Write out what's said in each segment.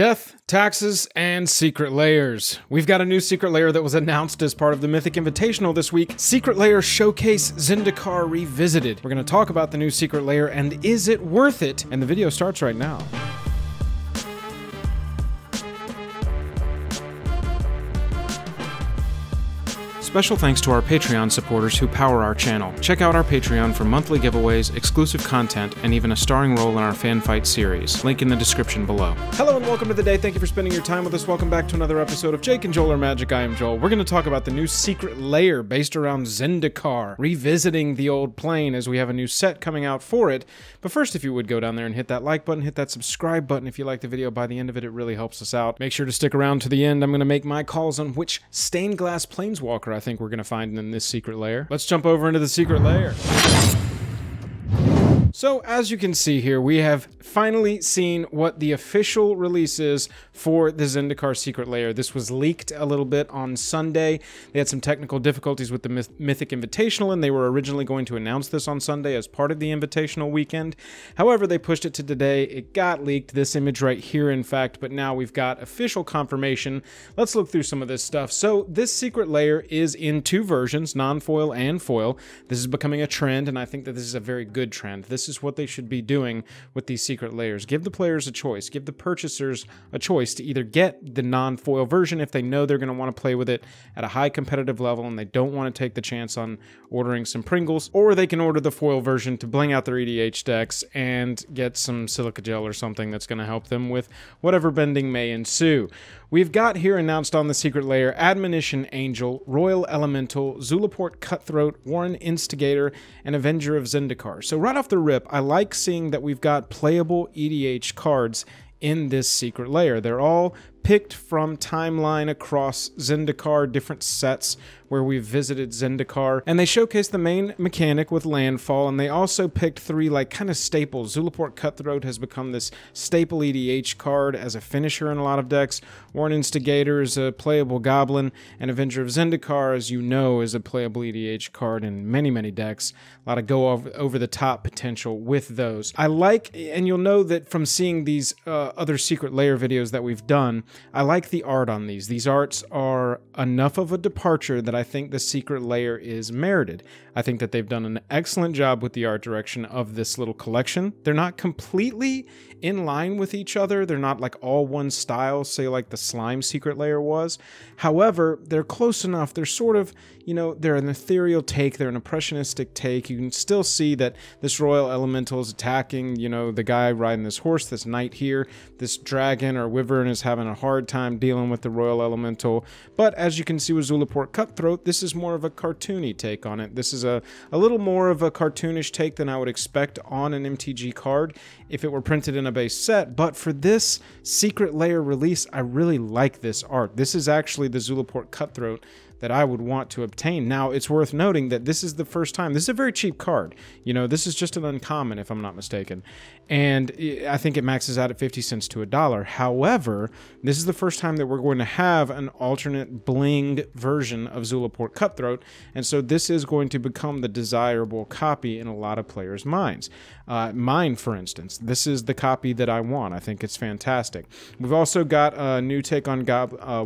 Death, taxes, and secret layers. We've got a new secret lair that was announced as part of the Mythic Invitational this week, Secret Lair Showcase Zendikar Revisited. We're going to talk about the new secret lair and is it worth it? And the video starts right now. Special thanks to our Patreon supporters who power our channel. Check out our Patreon for monthly giveaways, exclusive content, and even a starring role in our fanfight series. Link in the description below. Hello and welcome to the day. Thank you for spending your time with us. Welcome back to another episode of Jake and Joel Are Magic. I am Joel. We're going to talk about the new secret lair based around Zendikar, revisiting the old plane as we have a new set coming out for it. But first, if you would go down there and hit that like button, hit that subscribe button if you like the video. By the end of it, it really helps us out. Make sure to stick around to the end. I'm going to make my calls on which stained glass planeswalker I think we're going to find in this secret lair. Let's jump over into the secret lair. So as you can see here, we have finally seen what the official release is for the Zendikar secret lair. This was leaked a little bit on Sunday. They had some technical difficulties with the Mythic Invitational, and they were originally going to announce this on Sunday as part of the Invitational weekend. However, they pushed it to today. It got leaked, this image right here, in fact, but now we've got official confirmation. Let's look through some of this stuff. So this secret lair is in two versions, non-foil and foil. This is becoming a trend, and I think that this is a very good trend. This is what they should be doing with these secret layers. Give the players a choice. Give the purchasers a choice to either get the non-foil version if they know they're going to want to play with it at a high competitive level and they don't want to take the chance on ordering some Pringles, or they can order the foil version to bling out their EDH decks and get some silica gel or something that's going to help them with whatever bending may ensue. We've got here announced on the secret layer Admonition Angel, Royal Elemental, Zulaport Cutthroat, Warren Instigator, and Avenger of Zendikar. So right off the rip, I like seeing that we've got playable EDH cards in this secret lair. They're all picked from timeline across Zendikar, different sets where we've visited Zendikar, and they showcase the main mechanic with landfall, and they also picked three like kind of staples. Zulaport Cutthroat has become this staple EDH card as a finisher in a lot of decks. Warren Instigator is a playable goblin, and Avenger of Zendikar, as you know, is a playable EDH card in many, many decks. A lot of go over the top potential with those. I like, and you'll know that from seeing these other secret lair videos that we've done, I like the art on these. These arts are enough of a departure that I think the secret lair is merited. I think that they've done an excellent job with the art direction of this little collection. They're not completely in line with each other. They're not like all one style, say like the slime secret lair was. However, they're close enough. They're sort of, you know, they're an ethereal take. They're an impressionistic take. You can still see that this royal elemental is attacking, you know, the guy riding this horse, this knight here, this dragon or wyvern is having a hard time dealing with the royal elemental. But as you can see with Zulaport Cutthroat, this is more of a cartoony take on it. This is a little more of a cartoonish take than I would expect on an MTG card if it were printed in a base set. But for this secret lair release, I really like this art. This is actually the Zulaport Cutthroat that I would want to obtain. Now, it's worth noting that this is the first time. This is a very cheap card. You know, this is just an uncommon, if I'm not mistaken. And I think it maxes out at 50 cents to $1. However, this is the first time that we're going to have an alternate blinged version of Zulaport Cutthroat. And so this is going to become the desirable copy in a lot of players' minds. Mine, for instance, this is the copy that I want. I think it's fantastic. We've also got a new take on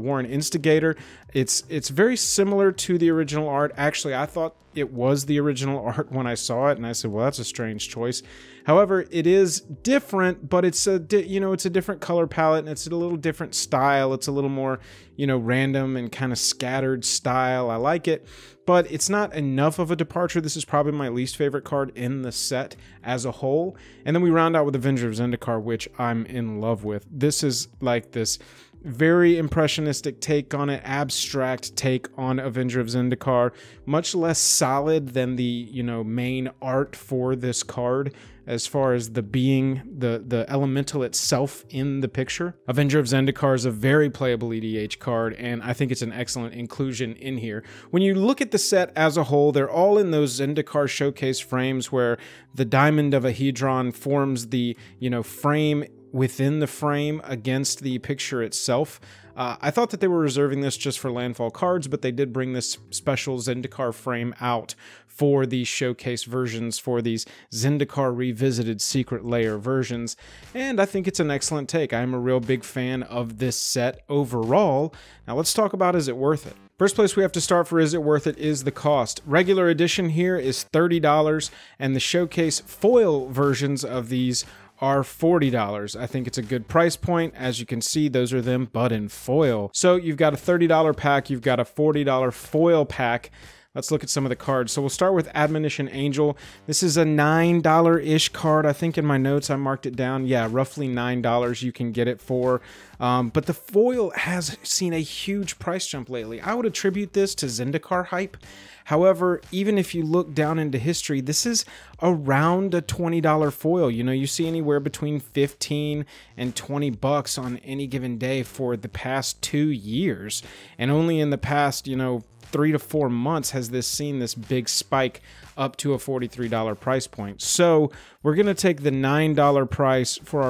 Warren Instigator. It's very similar to the original art. Actually, I thought it was the original art when I saw it, and I said, well, that's a strange choice. However, it is different, but it's a, you know, it's a different color palette, and it's a little different style. It's a little more, you know, random and kind of scattered style. I like it, but it's not enough of a departure. This is probably my least favorite card in the set as a whole. And then we round out with Avenger of Zendikar, which I'm in love with. This is like this very impressionistic take on it, abstract take on Avenger of Zendikar, much less solid than the, you know, main art for this card as far as the being, the elemental itself in the picture. Avenger of Zendikar is a very playable EDH card, and I think it's an excellent inclusion in here. When you look at the set as a whole, they're all in those Zendikar showcase frames where the diamond of a hedron forms the, you know, frame within the frame against the picture itself. I thought that they were reserving this just for landfall cards, but they did bring this special Zendikar frame out for the showcase versions, for these Zendikar Revisited Secret Lair versions, and I think it's an excellent take. I'm a real big fan of this set overall. Now let's talk about, is it worth it? First place we have to start for is it worth it is the cost. Regular edition here is $30, and the showcase foil versions of these are $40. I think it's a good price point. As you can see, those are them, but in foil. So you've got a $30 pack, you've got a $40 foil pack. Let's look at some of the cards. So we'll start with Admonition Angel. This is a $9-ish card. I think in my notes I marked it down. Yeah, roughly $9 you can get it for. But the foil has seen a huge price jump lately. I would attribute this to Zendikar hype. However, even if you look down into history, this is around a $20 foil. You know, you see anywhere between 15 and 20 bucks on any given day for the past 2 years. And only in the past, you know, 3 to 4 months has this seen this big spike up to a $43 price point. So we're going to take the $9 price for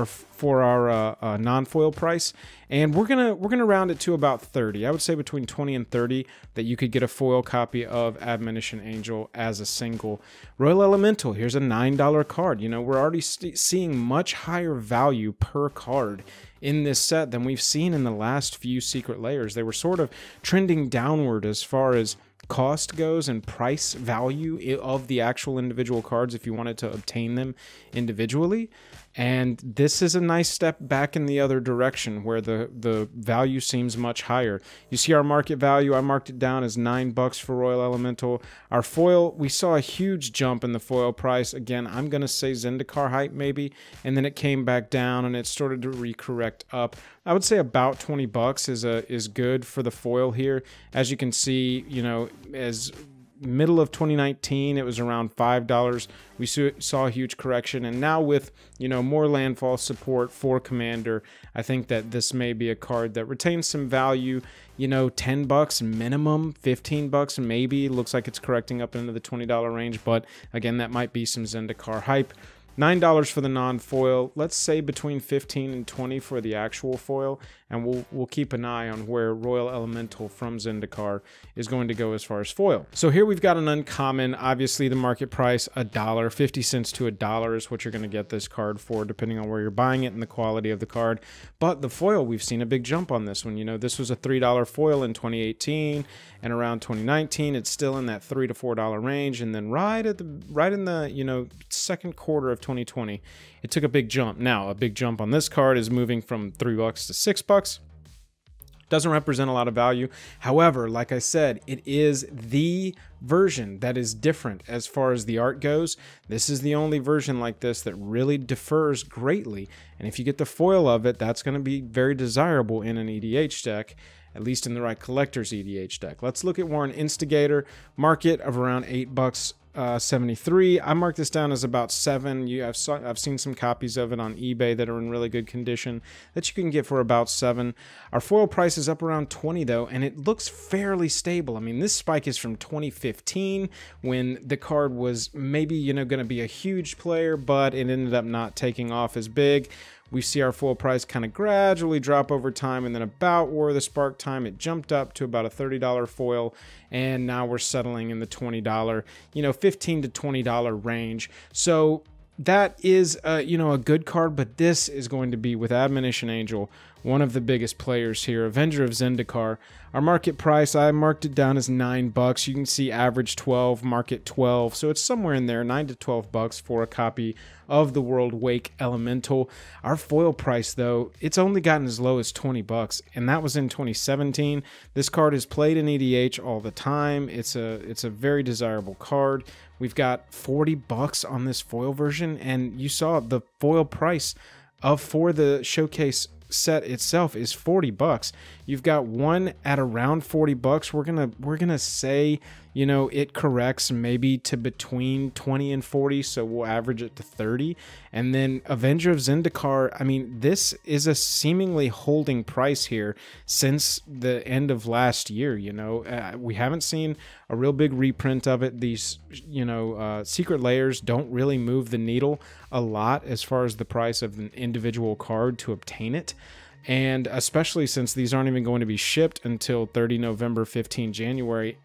our non-foil price, and we're going to round it to about 30. I would say between 20 and 30 that you could get a foil copy of Admonition Angel as a single. Royal Elemental, here's a $9 card. You know, we're already seeing much higher value per card in this set than we've seen in the last few Secret Lairs. They were sort of trending downward as far as cost goes and price value of the actual individual cards if you wanted to obtain them individually. And this is a nice step back in the other direction where the value seems much higher. You see our market value, I marked it down as $9 for Royal Elemental. Our foil, we saw a huge jump in the foil price. Again, I'm going to say Zendikar hype maybe, and then it came back down and it started to recorrect up. I would say about 20 bucks is good for the foil here. As you can see, you know, as middle of 2019 it was around $5. We saw a huge correction, and now with, you know, more landfall support for Commander, I think that this may be a card that retains some value. You know, 10 bucks minimum, 15 bucks maybe. Looks like it's correcting up into the $20 range, but again, that might be some Zendikar hype. $9 for the non-foil. Let's say between 15 and 20 for the actual foil, and we'll keep an eye on where Royal Elemental from Zendikar is going to go as far as foil. So here we've got an uncommon. Obviously, the market price $1.50 to $1 is what you're going to get this card for, depending on where you're buying it and the quality of the card. But the foil, we've seen a big jump on this one. You know, this was a $3 foil in 2018, and around 2019, it's still in that $3 to $4 range, and then right in the you know, second quarter of 2020 it took a big jump. Now a big jump on this card is moving from $3 to $6. Doesn't represent a lot of value. However, like I said, it is the version that is different as far as the art goes. This is the only version like this that really differs greatly, and if you get the foil of it, that's going to be very desirable in an EDH deck, at least in the right collector's EDH deck. Let's look at Warren Instigator. Market of around $8 $73. I marked this down as about $7. I've seen some copies of it on eBay that are in really good condition that you can get for about $7. Our foil price is up around 20 though, and it looks fairly stable. I mean, this spike is from 2015 when the card was maybe, you know, going to be a huge player, but it ended up not taking off as big. We see our foil price kind of gradually drop over time, and then about War of the Spark time, it jumped up to about a $30 foil, and now we're settling in the $20, you know, $15 to $20 range. So that is, you know, a good card, but this is going to be, with Admonition Angel, one of the biggest players here. Avenger of Zendikar. Our market price, I marked it down as $9. You can see average 12, market 12. So it's somewhere in there, 9 to 12 bucks for a copy of the Worldwake Elemental. Our foil price though, it's only gotten as low as 20 bucks, and that was in 2017. This card is played in EDH all the time. It's a very desirable card. We've got 40 bucks on this foil version, and you saw the foil price for the showcase set itself is 40 bucks. You've got one at around 40 bucks. We're gonna say, you know, it corrects maybe to between 20 and 40, so we'll average it to 30. And then Avenger of Zendikar, I mean, this is a seemingly holding price here since the end of last year, you know. We haven't seen a real big reprint of it. These, you know, secret layers don't really move the needle a lot as far as the price of an individual card to obtain it. And especially since these aren't even going to be shipped until 30 November, 15 January,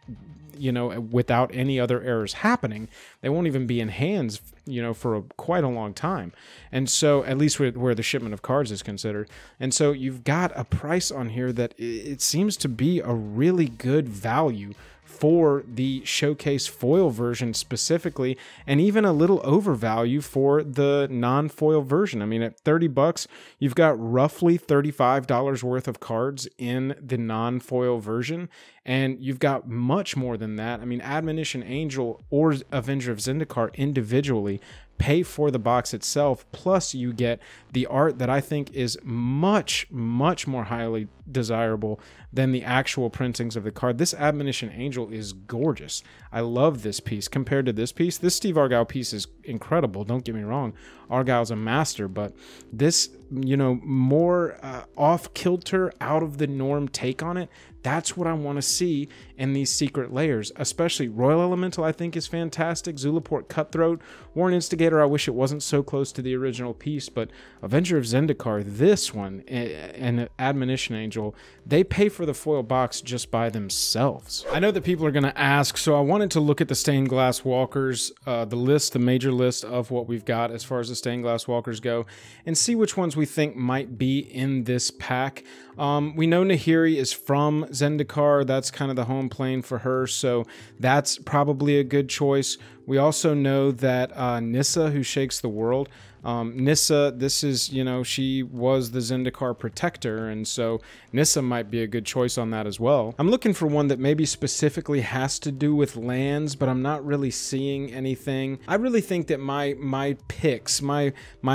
you know, without any other errors happening, they won't even be in hands, you know, for quite a long time. And so, at least where the shipment of cards is considered. And so you've got a price on here that it seems to be a really good value for the showcase foil version specifically, and even a little overvalue for the non-foil version. I mean, at 30 bucks, you've got roughly $35 worth of cards in the non-foil version, and you've got much more than that. I mean, Admonition Angel or Avenger of Zendikar individually pay for the box itself, plus you get the art that I think is much more highly desirable than the actual printings of the card. This Admonition Angel is gorgeous. I love this piece compared to this piece. This Steve Argyle piece is incredible, don't get me wrong. Argyle's a master, but this, you know, more off-kilter, out-of-the-norm take on it, that's what I want to see in these secret layers, especially Royal Elemental, I think, is fantastic. Zulaport Cutthroat, Warren Instigator, I wish it wasn't so close to the original piece, but Avenger of Zendikar, this one, and Admonition Angel, they pay for the foil box just by themselves. I know that people are going to ask, so I wanted to look at the stained glass walkers, the major list of what we've got as far as the stained glass walkers go, and see which ones we think might be in this pack. We know Nahiri is from Zendikar. That's kind of the home plane for her, so that's probably a good choice. We also know that Nissa, who shakes the world, Nissa, this is, you know, she was the Zendikar protector, and so Nissa might be a good choice on that as well. I'm looking for one that maybe specifically has to do with lands, but I'm not really seeing anything. I really think that my picks, my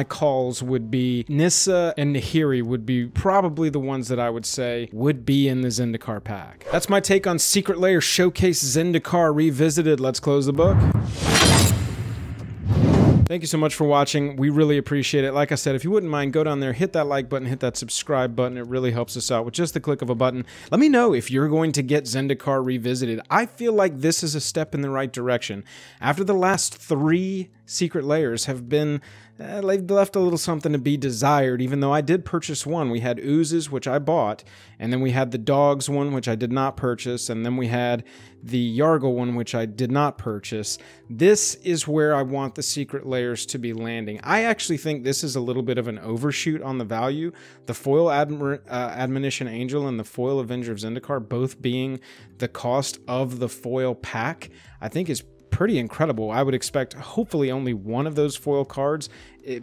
calls would be Nissa and Nahiri would be probably the ones that I would say would be in the Zendikar pack. That's my take on Secret Lair Showcase Zendikar Revisited. Let's close the book. Thank you so much for watching. We really appreciate it. Like I said, if you wouldn't mind, go down there, hit that like button, hit that subscribe button. It really helps us out with just the click of a button. Let me know if you're going to get Zendikar Revisited. I feel like this is a step in the right direction. After the last three secret layers have been, they've left a little something to be desired, even though I did purchase one. We had Oozes, which I bought, and then we had the Dogs one, which I did not purchase, and then we had the Yargle one, which I did not purchase. This is where I want the secret layers to be landing. I actually think this is a little bit of an overshoot on the value. The foil Admonition Angel and the foil Avenger of Zendikar both being the cost of the foil pack, I think is pretty incredible. I would expect hopefully only one of those foil cards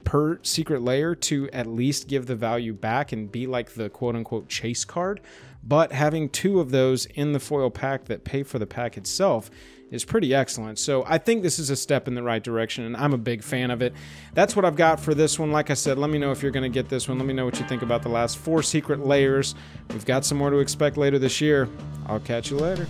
per secret layer to at least give the value back and be like the quote-unquote chase card, but having two of those in the foil pack that pay for the pack itself is pretty excellent. So I think this is a step in the right direction, and I'm a big fan of it. That's what I've got for this one. Like I said, let me know if you're going to get this one. Let me know what you think about the last four secret layers. We've got some more to expect later this year. I'll catch you later.